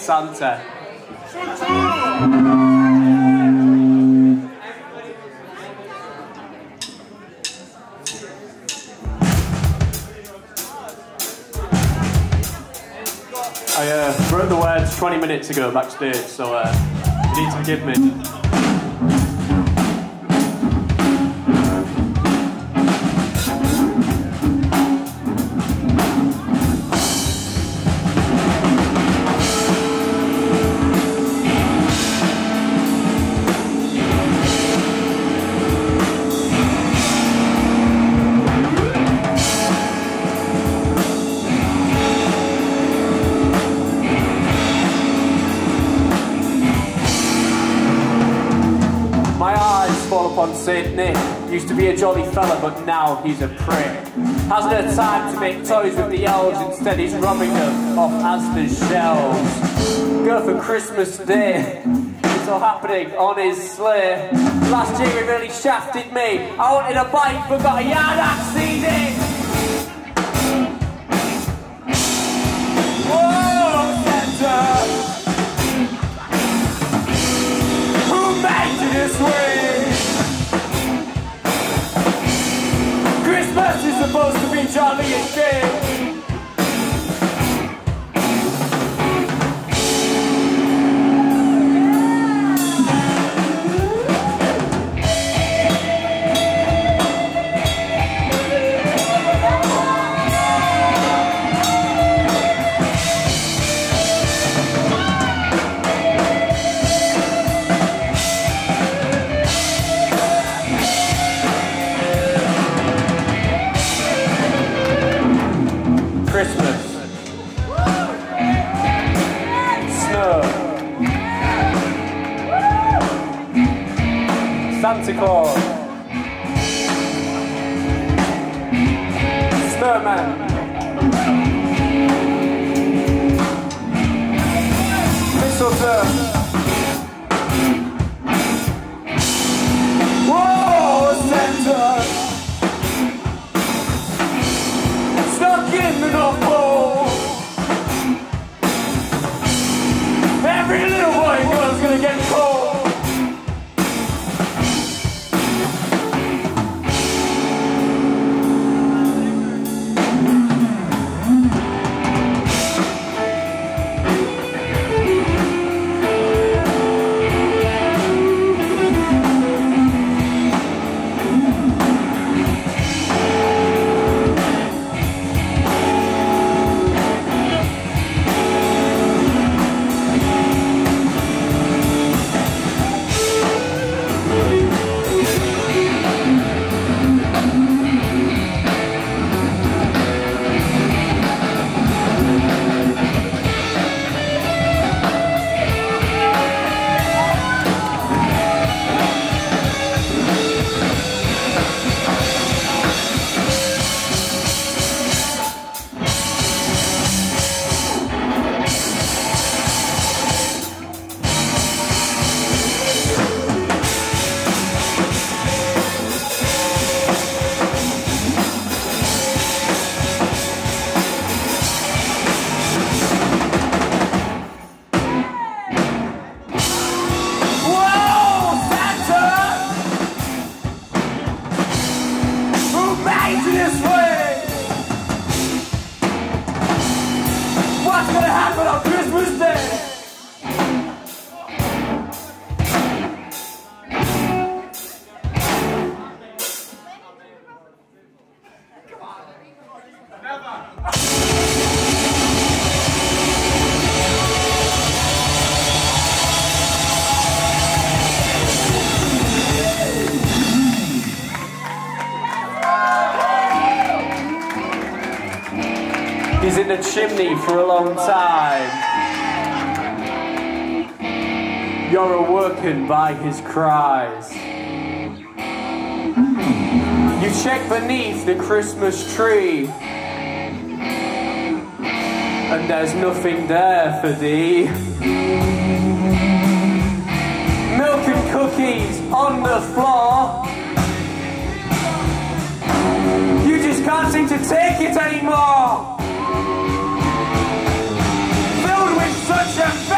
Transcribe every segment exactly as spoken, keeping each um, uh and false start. Santa. I uh, wrote the words twenty minutes ago backstage, so uh, you need to forgive me. On Saint Nick, used to be a jolly fella, but now he's a prick. Hasn't had time to make toys with the elves, instead he's robbing them off Asda's shelves. Go for Christmas Day, it's all happening on his sleigh. Last year he really shafted me, I wanted a bike but got a yard axe C D. Supposed to be jolly and gay. Christmas. Snow. Santa Claus. Snowman. Mistletoe. Every little boy and girl's gonna get cold. What's gonna happen on Christmas Day? He's in the chimney for a long time. You're awoken by his cries. You check beneath the Christmas tree, and there's nothing there for thee. Milk and cookies on the floor. You just can't seem to take it anymore. Such a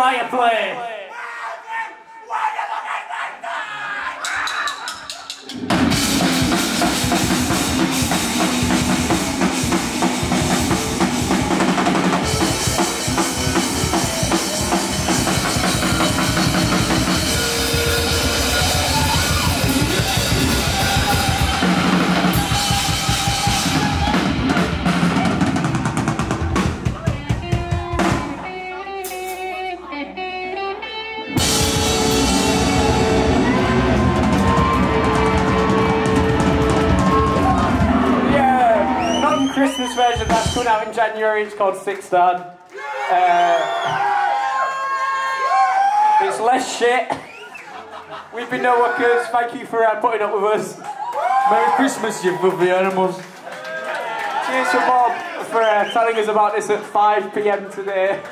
fire play. Christmas version that's coming out in January. It's called Sick Stan. Uh, it's less shit. We've been no workers. Thank you for uh, putting up with us. Merry Christmas, you lovely animals. Cheers to Bob for uh, telling us about this at five p m today.